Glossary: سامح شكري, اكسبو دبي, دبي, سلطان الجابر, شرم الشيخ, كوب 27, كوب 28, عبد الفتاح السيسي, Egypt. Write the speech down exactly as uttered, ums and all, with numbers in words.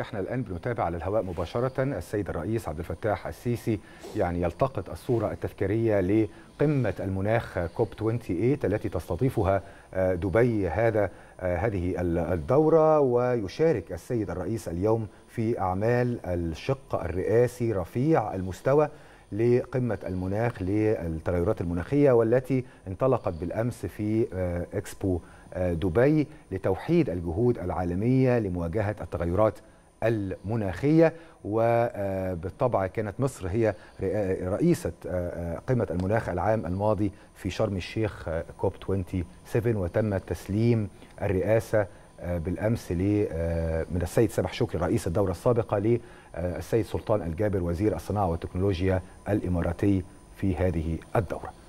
احنا الآن بنتابع على الهواء مباشرة السيد الرئيس عبد الفتاح السيسي يعني يلتقط الصورة التذكارية لقمة المناخ كوب ثمانية وعشرين التي تستضيفها دبي هذا هذه الدورة، ويشارك السيد الرئيس اليوم في أعمال الشق الرئاسي رفيع المستوى لقمة المناخ للتغيرات المناخية، والتي انطلقت بالأمس في اكسبو دبي لتوحيد الجهود العالمية لمواجهة التغيرات المناخية. وبالطبع كانت مصر هي رئيسة قمة المناخ العام الماضي في شرم الشيخ كوب سبعة وعشرين، وتم تسليم الرئاسة بالأمس من السيد سامح شكري رئيس الدورة السابقة للسيد سلطان الجابر وزير الصناعة والتكنولوجيا الإماراتي في هذه الدورة.